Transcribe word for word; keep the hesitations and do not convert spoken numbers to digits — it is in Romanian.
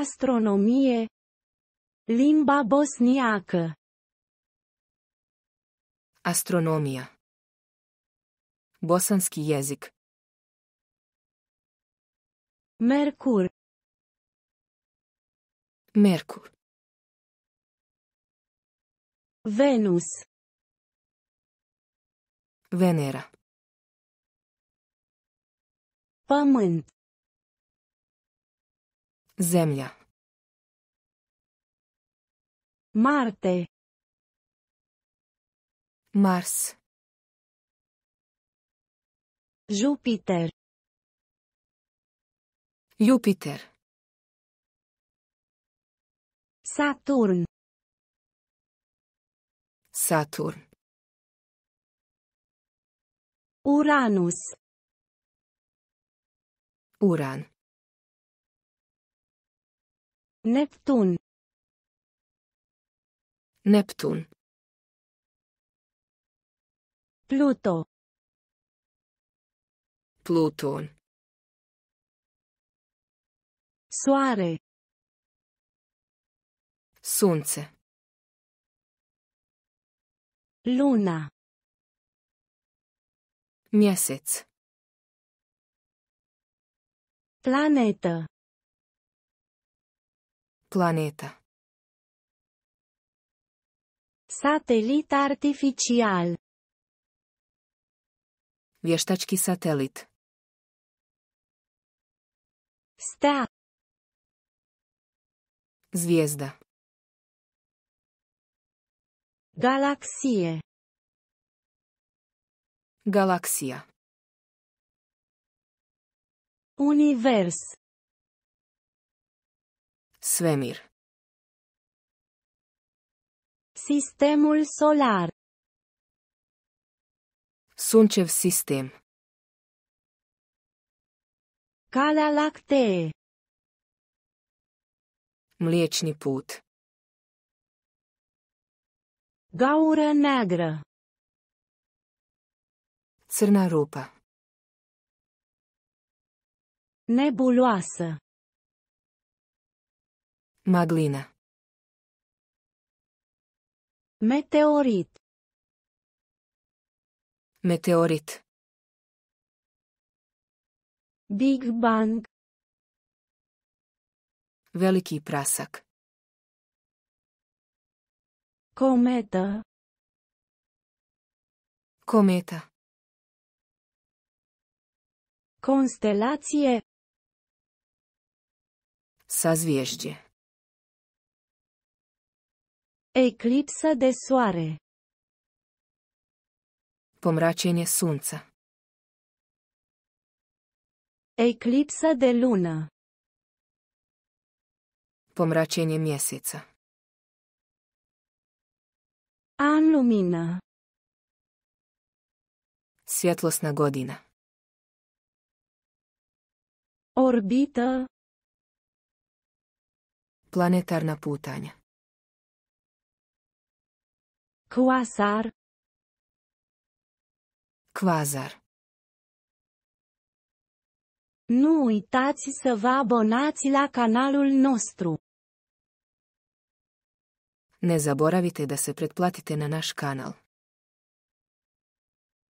Astronomie. Limba bosniacă. Astronomija. Bosanski jezik. Merkur. Merkur. Venus. Venera. Pământ. Zemlja. Marte. Mars. Jupiter. Jupiter. Saturn. Saturn. Uranus. Uran. Neptun. Neptun. Pluto. Pluton. Soare. Sunce. Luna. Mjesec. Planetă. Planeta. Satelit artificial. Vještački satelit. Stea. Zvijezda. Galaksije. Galaksija. Univers. Svemir. Sistemul solar. Suncev sistem. Calea lactee. Mliječni put. Gaură neagră. Crna rupa. Nebuloasă. Maglina. Meteorit. Meteorit. Big Bang. Veliki prasak. Kometa. Kometa. Konstelacije. Sazvježdje. Eclipsă de soare. Pomračenje sunca. Eclipsă de lună. Pomračenje mjeseca. An lumină. Svjetlosna godina. Orbită. Planetarna putanja. Kvasar. Kvazar. Nu uitați să vă abonați la canalul nostru. Ne zaboravite da se pretplatite na naš kanal.